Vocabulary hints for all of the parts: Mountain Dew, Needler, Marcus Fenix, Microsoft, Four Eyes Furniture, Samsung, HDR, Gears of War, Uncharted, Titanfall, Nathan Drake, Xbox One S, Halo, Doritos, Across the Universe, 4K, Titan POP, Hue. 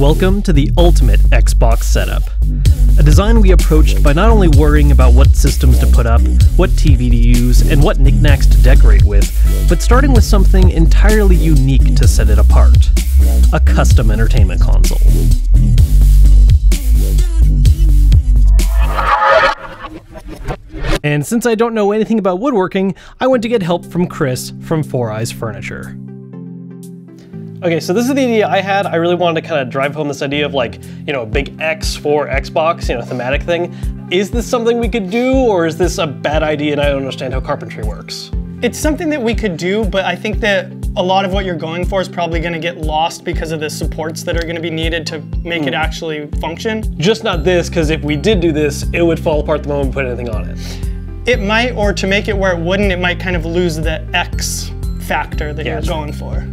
Welcome to the ultimate Xbox setup. A design we approached by not only worrying about what systems to put up, what TV to use, and what knickknacks to decorate with, but starting with something entirely unique to set it apart. A custom entertainment console. And since I don't know anything about woodworking, I went to get help from Chris from Four Eyes Furniture. Okay, so this is the idea I had. I really wanted to kind of drive home this idea of like, you know, a big X for Xbox, you know, thematic thing. Is this something we could do, or is this a bad idea and I don't understand how carpentry works? It's something that we could do, but I think that a lot of what you're going for is probably going to get lost because of the supports that are going to be needed to make it actually function. Just not this, because if we did do this, it would fall apart the moment we put anything on it. It might, or to make it where it wouldn't, it might kind of lose the X factor that you're going for.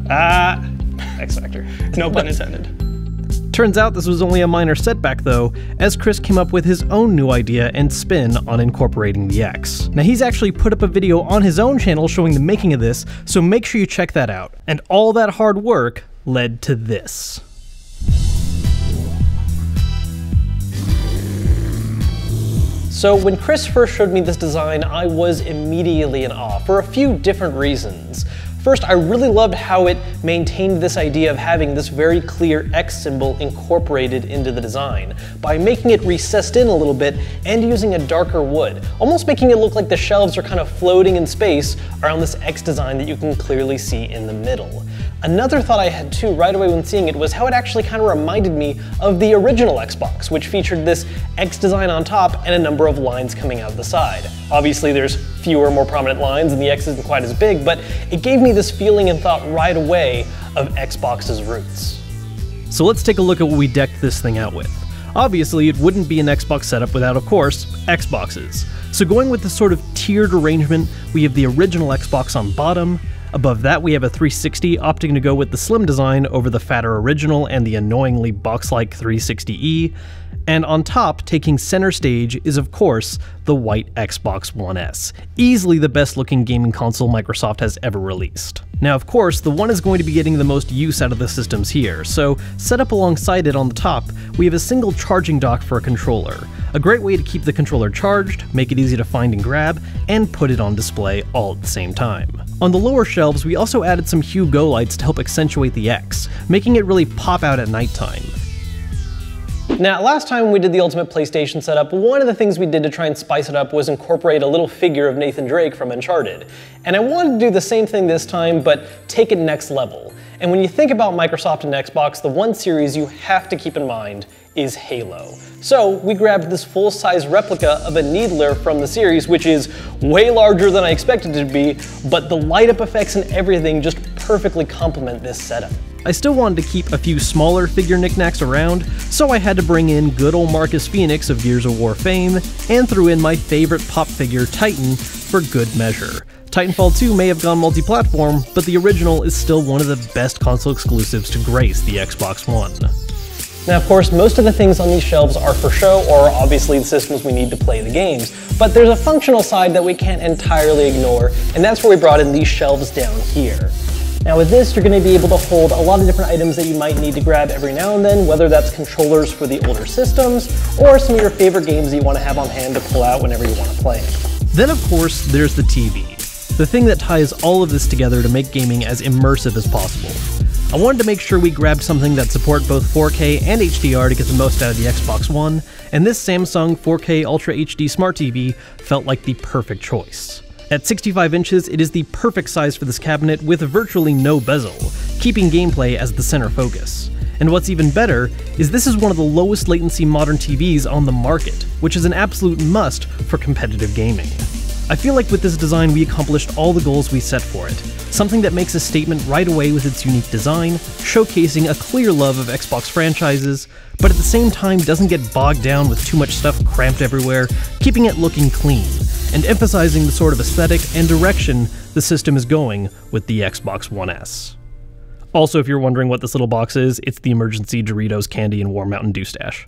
X factor. No pun intended. Turns out this was only a minor setback though, as Chris came up with his own new idea and spin on incorporating the X. Now he's actually put up a video on his own channel showing the making of this, so make sure you check that out. And all that hard work led to this. So when Chris first showed me this design, I was immediately in awe for a few different reasons. First, I really loved how it maintained this idea of having this very clear X symbol incorporated into the design by making it recessed in a little bit and using a darker wood, almost making it look like the shelves are kind of floating in space around this X design that you can clearly see in the middle. Another thought I had too right away when seeing it was how it actually kind of reminded me of the original Xbox, which featured this X design on top and a number of lines coming out the side. Obviously there's fewer, more prominent lines and the X isn't quite as big, but it gave me this feeling and thought right away of Xbox's roots. So let's take a look at what we decked this thing out with. Obviously, it wouldn't be an Xbox setup without, of course, Xboxes. So going with this sort of tiered arrangement, we have the original Xbox on bottom. Above that, we have a 360 opting to go with the slim design over the fatter original and the annoyingly box-like 360e. And on top, taking center stage is, of course, the white Xbox One S, easily the best looking gaming console Microsoft has ever released. Now, of course, the One is going to be getting the most use out of the systems here, so set up alongside it on the top, we have a single charging dock for a controller, a great way to keep the controller charged, make it easy to find and grab, and put it on display all at the same time. On the lower shelves, we also added some Hue Go lights to help accentuate the X, making it really pop out at nighttime. Now, last time we did the Ultimate PlayStation setup, one of the things we did to try and spice it up was incorporate a little figure of Nathan Drake from Uncharted. And I wanted to do the same thing this time, but take it next level. And when you think about Microsoft and Xbox, the one series you have to keep in mind is Halo. So we grabbed this full-size replica of a Needler from the series, which is way larger than I expected it to be, but the light-up effects and everything just perfectly complement this setup. I still wanted to keep a few smaller figure knickknacks around, so I had to bring in good old Marcus Fenix of Gears of War fame, and threw in my favorite pop figure, Titan, for good measure. Titanfall 2 may have gone multi-platform, but the original is still one of the best console exclusives to grace the Xbox One. Now, of course, most of the things on these shelves are for show or obviously the systems we need to play the games, but there's a functional side that we can't entirely ignore, and that's where we brought in these shelves down here. Now with this, you're going to be able to hold a lot of different items that you might need to grab every now and then, whether that's controllers for the older systems, or some of your favorite games that you want to have on hand to pull out whenever you want to play it. Then of course, there's the TV, the thing that ties all of this together to make gaming as immersive as possible. I wanted to make sure we grabbed something that supports both 4K and HDR to get the most out of the Xbox One, and this Samsung 4K Ultra HD Smart TV felt like the perfect choice. At 65 inches, it is the perfect size for this cabinet with virtually no bezel, keeping gameplay as the center focus. And what's even better is this is one of the lowest latency modern TVs on the market, which is an absolute must for competitive gaming. I feel like with this design we accomplished all the goals we set for it, something that makes a statement right away with its unique design, showcasing a clear love of Xbox franchises, but at the same time doesn't get bogged down with too much stuff cramped everywhere, keeping it looking clean, and emphasizing the sort of aesthetic and direction the system is going with the Xbox One S. Also, if you're wondering what this little box is, it's the emergency Doritos candy and warm Mountain Dew stash.